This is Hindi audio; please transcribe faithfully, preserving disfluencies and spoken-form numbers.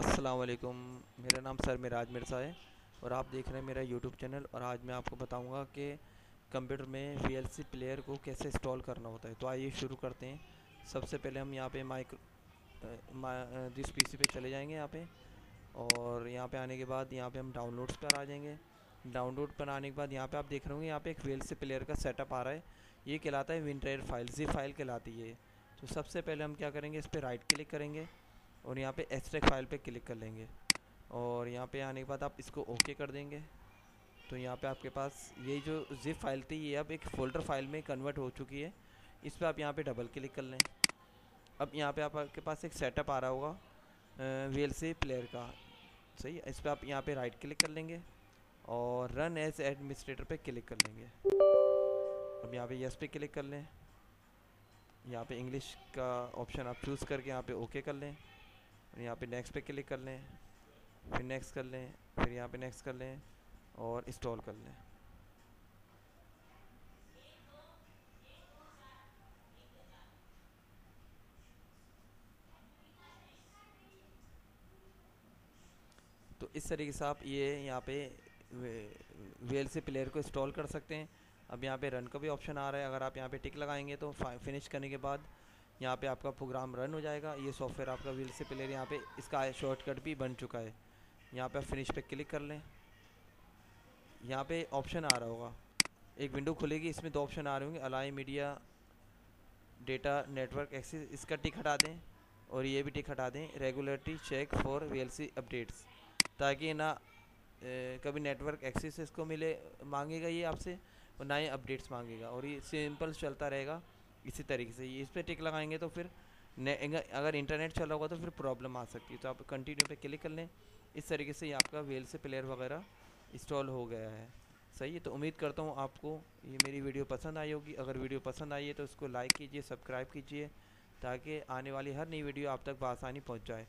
अस्सलामुअलैकुम, मेरा नाम सर मिराज मिर्ज़ा है और आप देख रहे हैं मेरा यूट्यूब चैनल। और आज मैं आपको बताऊंगा कि कंप्यूटर में वी एल सी प्लेयर को कैसे इंस्टॉल करना होता है। तो आइए शुरू करते हैं। सबसे पहले हम यहाँ पे माइक्रो जिस पीसी पे चले जाएंगे यहाँ पे, और यहाँ पे आने के बाद यहाँ पे हम डाउनलोड्स पर आ जाएंगे। डाउनलोड पर आने के बाद यहाँ पर आप देख रहे होंगे यहाँ पर एक वी एल सी प्लेयर का सेटअप आ रहा है। ये कहलाता है विंटर फाइल, जी फाइल कहलाती है। तो सबसे पहले हम क्या करेंगे, इस पर राइट क्लिक करेंगे और यहाँ पे एक्सट्रैक्ट फाइल पे क्लिक कर लेंगे। और यहाँ पे आने के बाद आप इसको ओके कर देंगे। तो यहाँ पे आपके पास ये जो जिप फाइल थी ये अब एक फ़ोल्डर फाइल में कन्वर्ट हो चुकी है। इस पर आप यहाँ पे डबल क्लिक कर लें। अब यहाँ पे आपके पास एक सेटअप आ रहा होगा वी एल सी प्लेयर का, सही है। इस पर आप यहाँ पे राइट क्लिक कर लेंगे और रन एज एडमिनिस्ट्रेटर पे क्लिक कर लेंगे। अब यहाँ पे यस पे क्लिक कर लें। यहाँ पे इंग्लिश का ऑप्शन आप चूज़ करके यहाँ पे ओके कर लें। यहाँ पे नेक्स्ट पे क्लिक कर लें, फिर नेक्स्ट कर लें, फिर यहाँ पे नेक्स्ट कर लें और इंस्टॉल कर लें। तो इस तरीके से आप ये यहाँ पे वी एल सी प्लेयर को इंस्टॉल कर सकते हैं। अब यहाँ पे रन का भी ऑप्शन आ रहा है। अगर आप यहाँ पे टिक लगाएंगे तो फिनिश करने के बाद यहाँ पे आपका प्रोग्राम रन हो जाएगा। ये सॉफ्टवेयर आपका वी एल सी प्लेयर यहाँ पे इसका शॉर्टकट भी बन चुका है। यहाँ पे आप फिनिश पे क्लिक कर लें। यहाँ पे ऑप्शन आ रहा होगा, एक विंडो खुलेगी, इसमें दो ऑप्शन आ रहे होंगे, अलाइ मीडिया डेटा नेटवर्क एक्सेस, इसका टिक हटा दें और ये भी टिक हटा दें, regulatory check for V L C updates, ताकि ना ए, कभी नेटवर्क एक्सेस इसको मिले मांगेगा ये आपसे और ना ही अपडेट्स मांगेगा। और ये सिंपल चलता रहेगा इसी तरीके से। इस पर टिक लगाएंगे तो फिर अगर इंटरनेट चला होगा तो फिर प्रॉब्लम आ सकती है। तो आप कंटिन्यू पे क्लिक कर लें। इस तरीके से ये आपका वी एल सी प्लेयर वगैरह इंस्टॉल हो गया है, सही है। तो उम्मीद करता हूँ आपको ये मेरी वीडियो पसंद आई होगी। अगर वीडियो पसंद आई है तो इसको लाइक कीजिए, सब्सक्राइब कीजिए, ताकि आने वाली हर नई वीडियो आप तक बआसानी पहुँच जाए।